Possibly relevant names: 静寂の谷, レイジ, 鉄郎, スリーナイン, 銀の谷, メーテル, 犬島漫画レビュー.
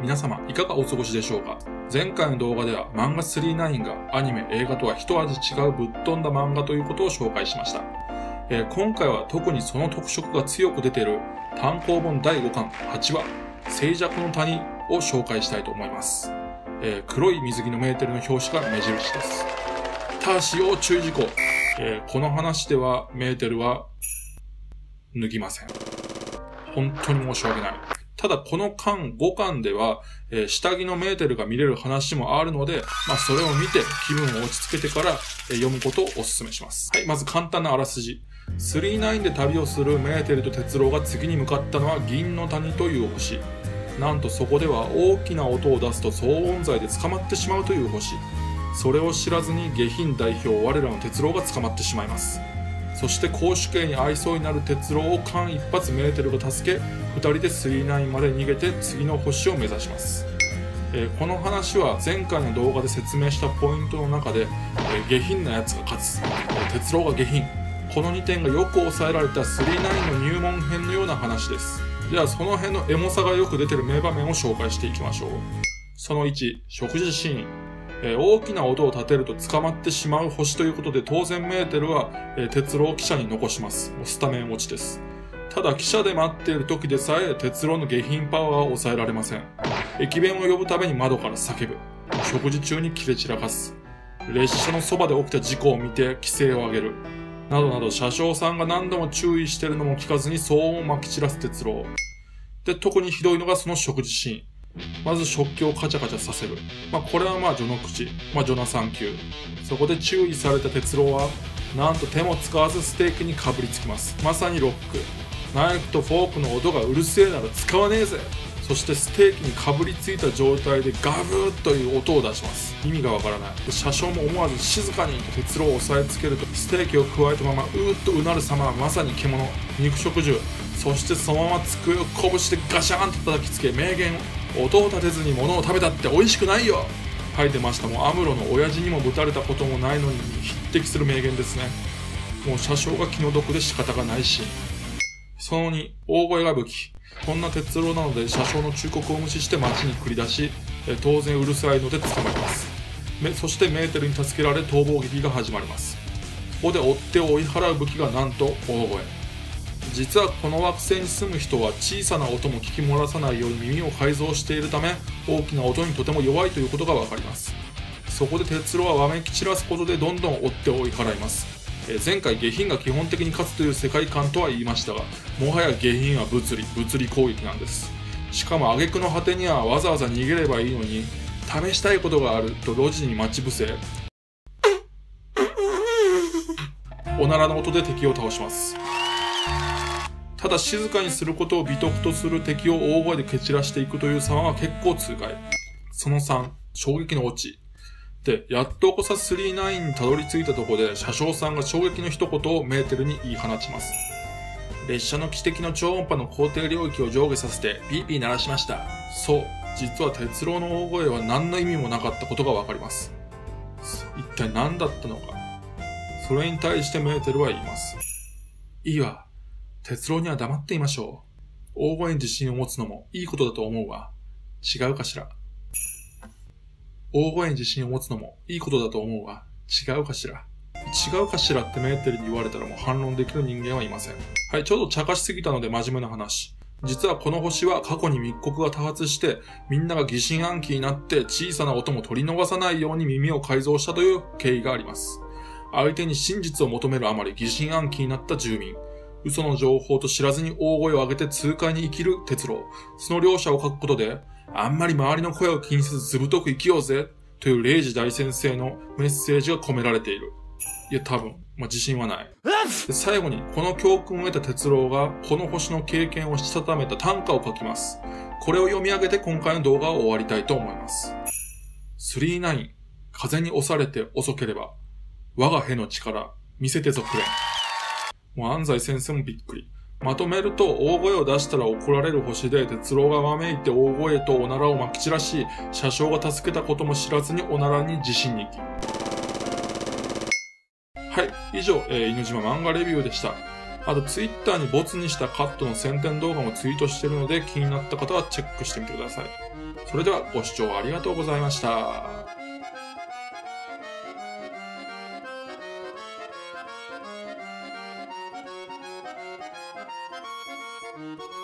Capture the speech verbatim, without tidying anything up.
皆様いかがお過ごしでしょうか。前回の動画では漫画スリーナインがアニメ映画とは一味違うぶっ飛んだ漫画ということを紹介しました。えー、今回は特にその特色が強く出ている単行本だいごかんはちわ静寂の谷を紹介したいと思います。えー、黒い水着のメーテルの表紙が目印です。ただし要注意事項、えー、この話ではメーテルは脱ぎません。本当に申し訳ない。ただこの巻ごかんでは、えー、下着のメーテルが見れる話もあるので、まあそれを見て気分を落ち着けてから、えー、読むことをお勧めします。はい、まず簡単なあらすじ。スリーナインで旅をするメーテルと鉄郎が次に向かったのは銀の谷という星。なんとそこでは大きな音を出すと騒音材で捕まってしまうという星。それを知らずに下品代表我らの鉄郎が捕まってしまいます。そして絞首刑に愛想になる鉄郎を間一髪メーテルが助け、ふたりでスリーナインまで逃げて次の星を目指します。えー、この話は前回の動画で説明したポイントの中で、えー、下品なやつが勝つ、えー、鉄郎が下品、このにてんがよく抑えられたスリーナインの入門編のような話です。ではその辺のエモさがよく出てる名場面を紹介していきましょう。そのいち、食事シーン。えー、大きな音を立てると捕まってしまう星ということで、当然メーテルは、えー、鉄郎を汽車に残します。もうスタメン落ちです。ただ汽車で待っている時でさえ鉄郎の下品パワーは抑えられません。駅弁を呼ぶために窓から叫ぶ。食事中に切れ散らかす。列車のそばで起きた事故を見て規制を上げる。などなど車掌さんが何度も注意してるのも聞かずに騒音をまき散らす鉄郎。で、特にひどいのがその食事シーン。まず食器をカチャカチャさせる。まあこれはまあ序の口。まあ序の三級。そこで注意された鉄郎はなんと手も使わずステーキにかぶりつきます。まさにロック。ナイフとフォークの音がうるせえなら使わねえぜ。そしてステーキにかぶりついた状態でガブーという音を出します。意味がわからない。で、車掌も思わず静かにと鉄郎を押さえつけると、ステーキを加えたままうーっとうなる様はまさに獣肉食獣。そしてそのまま机を拳でガシャーンと叩きつけ名言を、音を立てずに物を食べたって美味しくないよ、書いてました。もうアムロの親父にもぶたれたこともないのに匹敵する名言ですね。もう車掌が気の毒で仕方がないシーン。そのに、大声が武器。こんな鉄郎なので車掌の忠告を無視して街に繰り出し、え当然うるさいので捕まります。めそしてメーテルに助けられ逃亡劇が始まります。ここで追っ手を追い払う武器がなんと大声。実はこの惑星に住む人は小さな音も聞き漏らさないように耳を改造しているため、大きな音にとても弱いということがわかります。そこで鉄郎はわめき散らすことでどんどん追っ手を追い払います。前回下品が基本的に勝つという世界観とは言いましたが、もはや下品は物理物理攻撃なんです。しかも挙句の果てにはわざわざ逃げればいいのに、試したいことがあると路地に待ち伏せおならの音で敵を倒します。ただ静かにすることを美徳とする敵を大声で蹴散らしていくという様は結構痛快。そのさん、衝撃のオチ。で、やっとこさスリーナインにたどり着いたとこで、車掌さんが衝撃の一言をメーテルに言い放ちます。列車の汽笛の超音波の高低領域を上下させてピーピー鳴らしました。そう、実は鉄郎の大声は何の意味もなかったことがわかります。一体何だったのか。それに対してメーテルは言います。いいわ。鉄郎には黙っていましょう。大声に自信を持つのもいいことだと思うわ。違うかしら。大声に自信を持つのもいいことだと思うが、違うかしら。違うかしらってメーテルに言われたらもう反論できる人間はいません。はい、ちょうど茶化しすぎたので真面目な話。実はこの星は過去に密告が多発して、みんなが疑心暗鬼になって小さな音も取り逃さないように耳を改造したという経緯があります。相手に真実を求めるあまり疑心暗鬼になった住民。嘘の情報と知らずに大声を上げて痛快に生きる鉄郎。その両者を書くことで、あんまり周りの声を気にせずずぶとく生きようぜ、というレイジ大先生のメッセージが込められている。いや多分、まあ、自信はない。で、最後に、この教訓を得た鉄郎が、この星の経験をしたためた短歌を書きます。これを読み上げて今回の動画を終わりたいと思います。スリーナイン、風に押されて遅ければ、我が兵の力、見せてぞくれん。もう安西先生もびっくり。まとめると、大声を出したら怒られる星で、鉄郎がわめいて大声とおならをまき散らし、車掌が助けたことも知らずにおならに自信に行き。はい、以上、えー、犬島漫画レビューでした。あと、ツイッターにボツにしたカットの宣伝動画もツイートしているので、気になった方はチェックしてみてください。それではご視聴ありがとうございました。Thank you.